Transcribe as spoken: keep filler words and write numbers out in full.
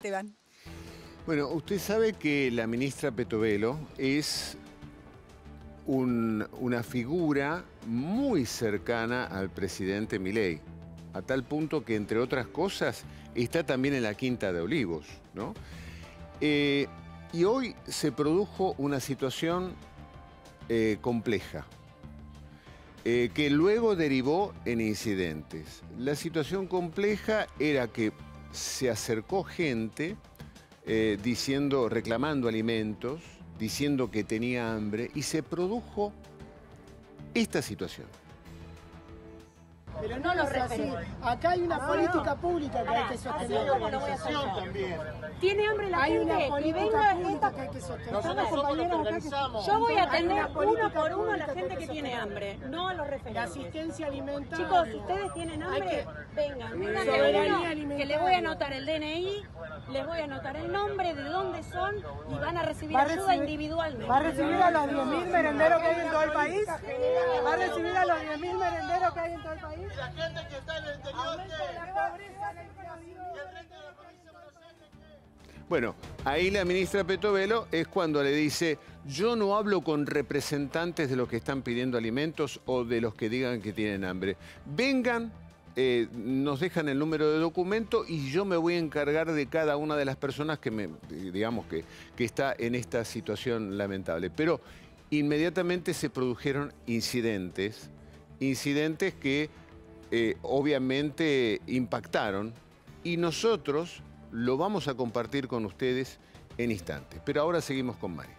Esteban. Bueno, usted sabe que la ministra Pettovello es un, una figura muy cercana al presidente Milei, a tal punto que, entre otras cosas, está también en la Quinta de Olivos, ¿no? Eh, y hoy se produjo una situación eh, compleja, eh, que luego derivó en incidentes. La situación compleja era que se acercó gente eh, diciendo, reclamando alimentos, diciendo que tenía hambre, y se produjo esta situación. Pero no los referimos. Acá hay una no, política no. pública que Ahora, hay que sostener. Tiene hambre la hay gente y vengo esta... que hay que sostener. Nosotros nosotros acá que... Yo voy a atender uno por uno a la gente que, que tiene hambre, no a los referentes. La asistencia alimentaria. Chicos, si ustedes tienen hambre, que... vengan. Vengan que uno, que les voy a anotar el D N I, les voy a anotar el nombre, de dónde son, y van a recibir va ayuda recibir, individualmente. ¿Va a recibir a los diez mil merenderos que hay en todo el país? ¿Va a recibir a los diez mil merenderos que hay en todo el país? Y la gente que está en el interior de... Bueno, ahí la ministra Pettovello es cuando le dice: yo no hablo con representantes de los que están pidiendo alimentos o de los que digan que tienen hambre. Vengan, eh, nos dejan el número de documento y yo me voy a encargar de cada una de las personas que, me, digamos que, que está en esta situación lamentable. Pero inmediatamente se produjeron incidentes, incidentes que... Eh, obviamente impactaron, y nosotros lo vamos a compartir con ustedes en instantes. Pero ahora seguimos con Mari.